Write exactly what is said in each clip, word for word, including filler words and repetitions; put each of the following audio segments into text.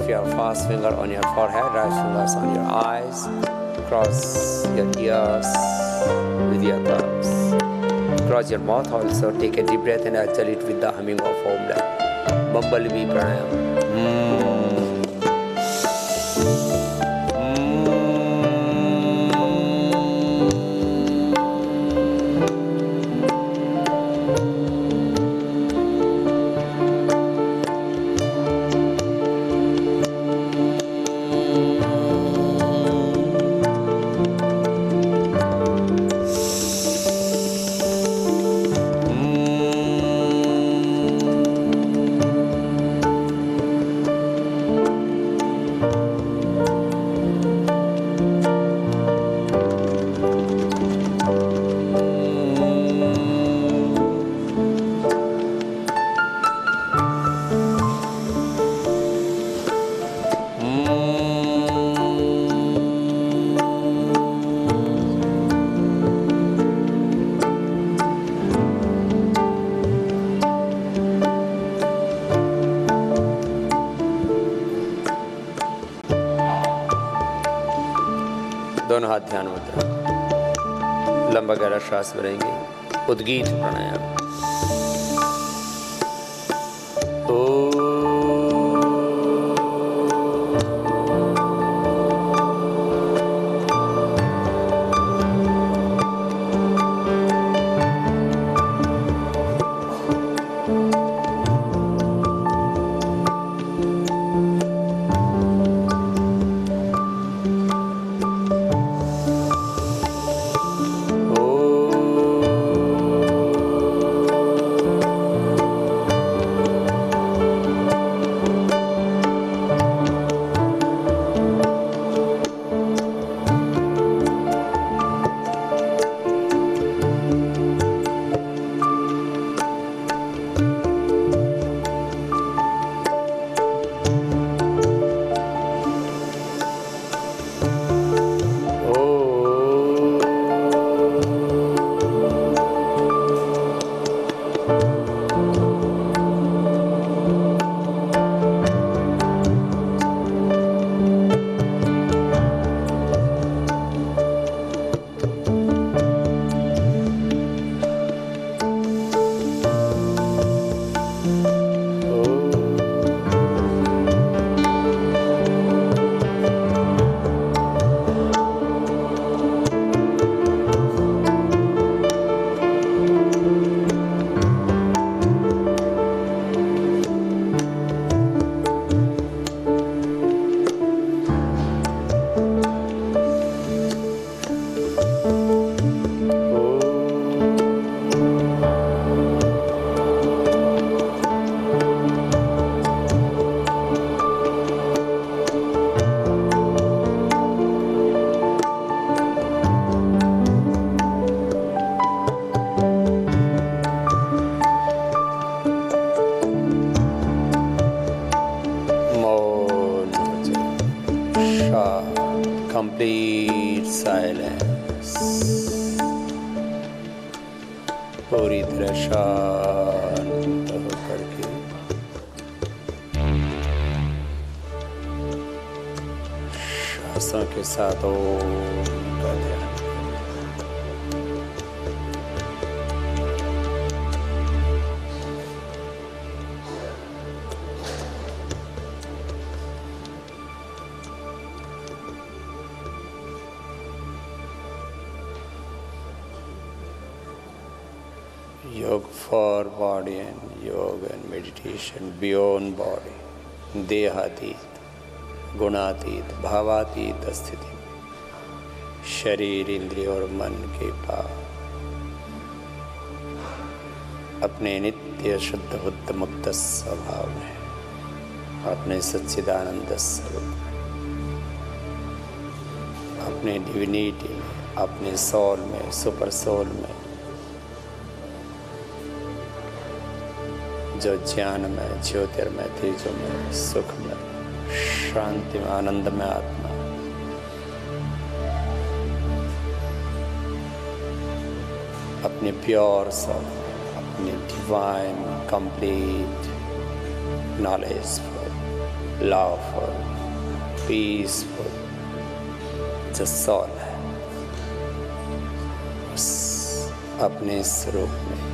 keep your first finger on your forehead, right fingers on your eyes, cross your ears with your thumbs, cross your mouth also, take a deep breath and exhale it with the humming of Om Ram. Bumblebee pranayama. Mm. हाथ ध्यान मुद्रा, लंबा गहरा श्वास भरेंगे, उद्गीत प्राणायाम। Yoga for body and yoga and meditation beyond body, dehatit, gunatit, bhavatit sthiti, शरीर, इंद्रिय और मन के पार अपने नित्य शुद्ध बुद्ध मुक्त स्वभाव में, अपने सच्चिदानंद स्वरूप, अपने डिविनिटी में, अपने सोल में, सुपर सोल में, जो ज्ञान में, ज्योतिर्मय, तेजोमय, सुखमय, शांति में, आनंद में आत्मा, अपने प्योर सेल्फ, अपने divine complete knowledge lawful, peaceful, just soul है। अपने स्वरूप में,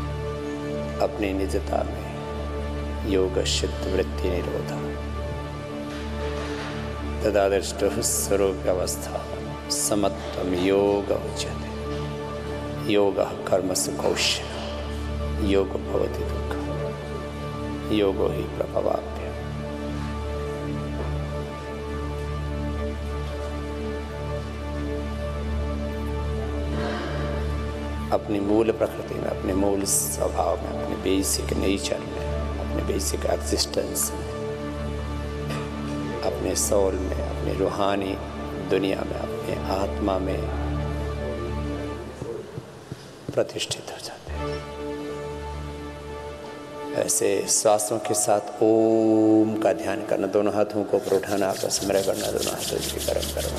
अपनी निजता में योग सिद्ध वृत्ति निरोधा तदादृष्ट स्वरूप अवस्था समत्वम योग उच्यते। योग कर्म सुखौषण योग भवति दुःख योगो हि प्रभवाप्य। अपनी मूल प्रकृति में, अपने मूल स्वभाव में, अपने बेसिक नेचर में, अपने बेसिक एग्जिस्टेंस में, अपने सोल में, अपने रूहानी दुनिया में, अपने आत्मा में प्रतिष्ठित हो जाते हैं। ऐसे श्वासों के साथ ओम का ध्यान करना, दोनों हाथों को ऊपर उठाना, आपका स्मरण करना, दोनों हाथों की गर्म करना।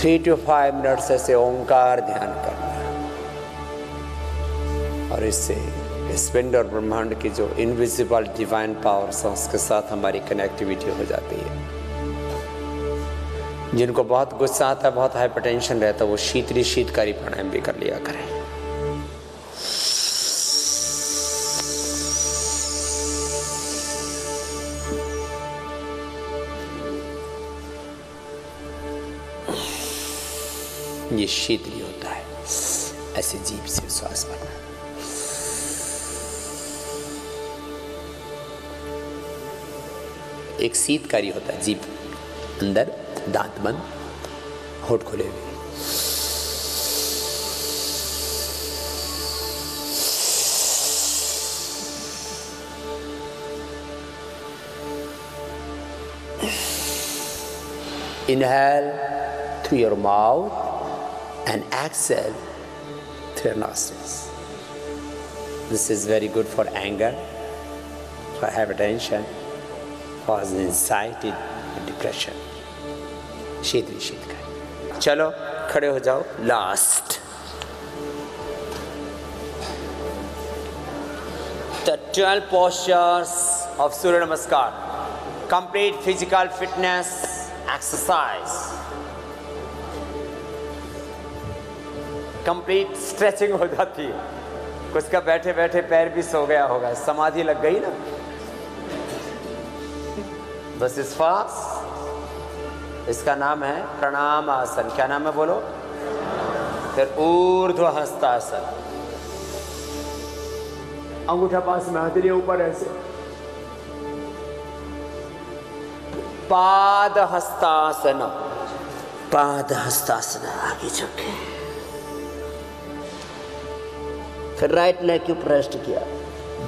थ्री टू फाइव मिनट्स ऐसे ओंकार ध्यान करना और इससे स्पिंड और ब्रह्मांड की जो इनविजिबल डिवाइन पावर्स हैं उसके साथ हमारी कनेक्टिविटी हो जाती है। जिनको बहुत गुस्सा आता है, बहुत हाइपरटेंशन रहता है, वो शीतली शीतकारी प्राणायाम भी कर लिया करें। ये शीतली होता है, ऐसे जीभ से श्वास भरना। एक शीतकारी होता है, जीभ अंदर, दांत बंद, होंठ खुले हुए। Inhale through your mouth and exhale through your nostrils. This is very good for anger, for hypertension, for anxiety and depression. शीतली शीतकारी। चलो खड़े हो जाओ। Last. The twelve postures of Surinamaskar. Complete physical fitness exercise. Complete stretching हो जाती है। कुछ का बैठे बैठे पैर भी सो गया होगा, समाधि लग गई ना। बस इस फास्ट, इसका नाम है प्रणामासन। क्या नाम है बोलो? फिर ऊर्ध्वहस्तासन। अंगूठा पास में हाथ लिए ऊपर ऐसे। पादहस्तासन। पादहस्तासन आगे झुके। फिर राइट लेग को प्रेस्ट किया।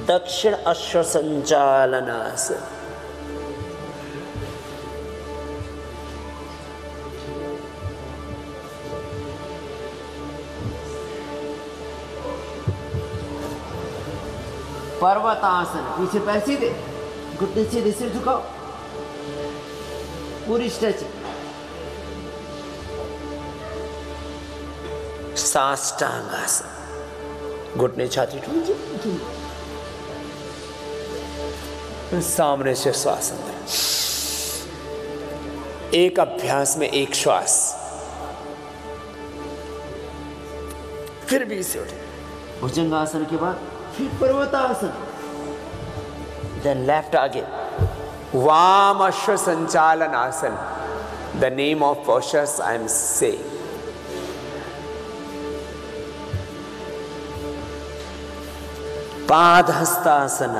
दक्षिण अश्व संचालनासन। पर्वतासन। पीछे पैर सीधे, घुटने सीधे, सिर झुकाओ, पूरी स्ट्रेचिंग। साष्टांगासन। घुटने छाती ठूंझे, सामने से श्वास अंदर। एक अभ्यास में एक श्वास। फिर भी इसे उठे। भुजंगासन के बाद फिर पर्वतासन। देन लेफ्ट आगे। वाम अश्व संचालनासन। The name of postures I am saying. पादहस्तासन।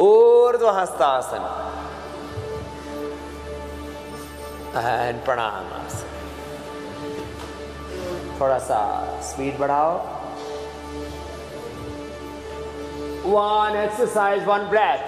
ऊर्ध्वहस्तासन एंड प्रणामासन। थोड़ा सा स्पीड बढ़ाओ। One exercise, one breath.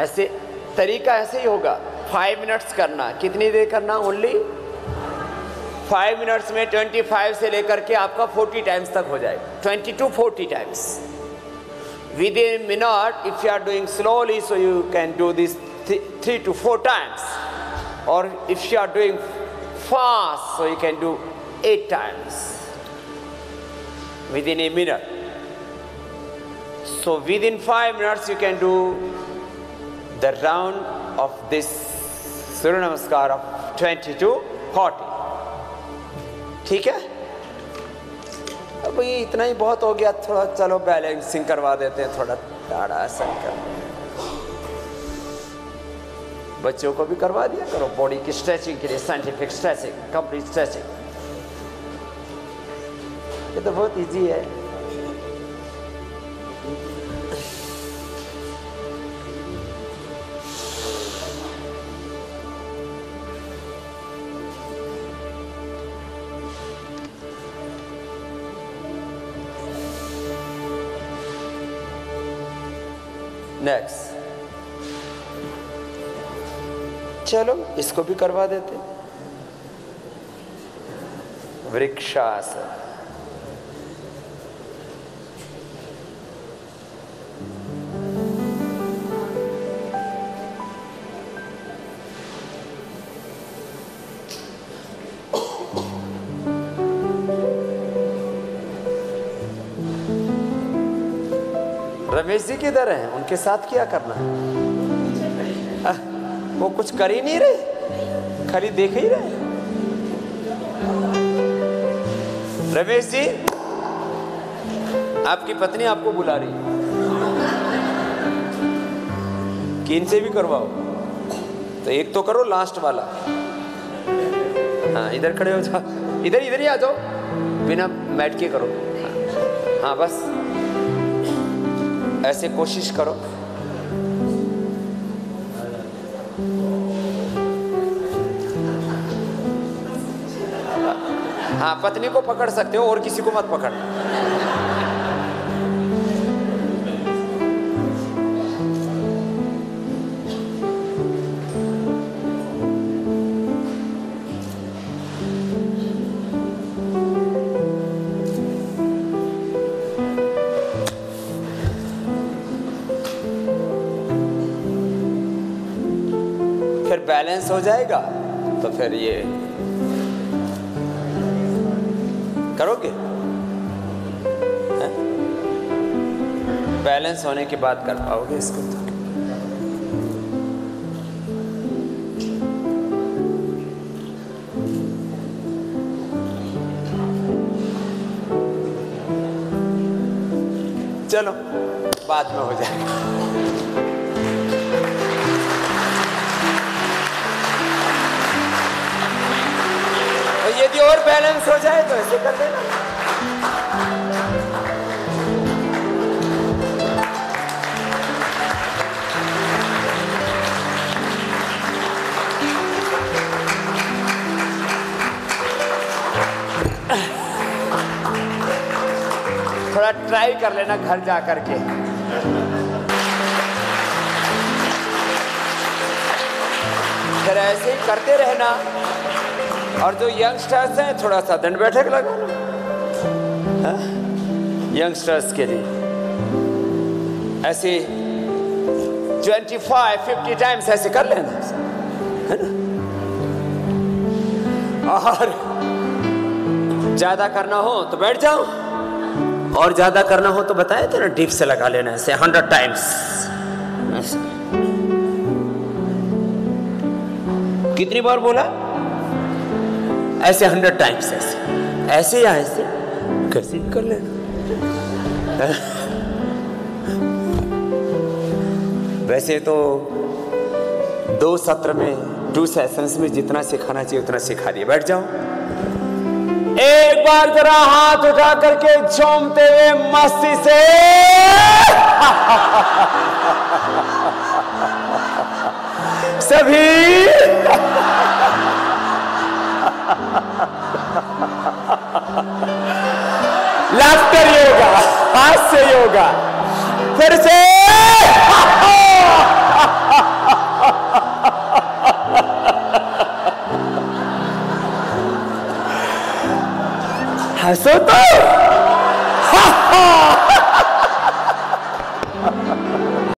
ऐसे तरीका ऐसे ही होगा। फाइव मिनट्स करना, कितनी देर करना? ओनली फाइव मिनट्स में ट्वेंटी फाइव से लेकर के आपका फोर्टी टाइम्स तक हो जाएगा, twenty to forty times within minute. If you are doing slowly so you can do this three to four times, और if you are doing fast so you can do eight times within a minute. So within five minutes you can do the round of this Surinamaskar of twenty to forty. ठीक है, अब ये इतना ही बहुत हो गया। थोड़ा चलो बैलेंसिंग करवा देते हैं, थोड़ा दाढ़ा आसन कर बच्चों को भी करवा दिया करो बॉडी की स्ट्रेचिंग के लिए। साइंटिफिक स्ट्रेचिंग, कंप्लीट स्ट्रेचिंग, ये तो बहुत इजी है। नेक्स्ट, चलो इसको भी करवा देते, वृक्षासन। रमेश जी किधर हैं? उनके साथ क्या करना है? आ, वो कुछ कर ही नहीं रहे, खाली देख ही रहे। रमेश जी, आपकी पत्नी आपको बुला रही है कि इनसे भी करवाओ, तो एक तो करो लास्ट वाला। हाँ, इधर खड़े हो जाओ, इधर इधर ही आ जाओ, बिना बैठ के करो। हाँ बस ऐसे कोशिश करो। हाँ, पत्नी को पकड़ सकते हो, और किसी को मत पकड़ना। बैलेंस हो जाएगा तो फिर ये करोगे। बैलेंस होने के बाद कर पाओगे इसको। तो चलो बाद में हो जाएगा। यदि और बैलेंस हो जाए तो ऐसे कर देना। थोड़ा ट्राई कर लेना घर जा करके। फिर ऐसे ही करते रहना। और जो यंगस्टर्स हैं, थोड़ा सा दंड बैठक लगा लो यंगस्टर्स के लिए। ऐसे पच्चीस, पचास टाइम्स ऐसे कर लेना, है ना। और ज़्यादा करना हो तो बैठ जाओ, और ज़्यादा करना हो तो बताए तो ना डीप से लगा लेना, ऐसे सौ टाइम्स। कितनी बार बोला? ऐसे हंड्रेड टाइम्स, ऐसे ऐसे या ऐसे कैसे कर ले। वैसे तो दो सत्र में, टू सेशंस में जितना सिखाना चाहिए उतना सिखा दिया। बैठ जाओ। एक बार जरा हाथ उठा करके झूमते हुए मस्ती से सभी लाफ्टर योगा, हाथ से योगा, फिर से हंसो तो।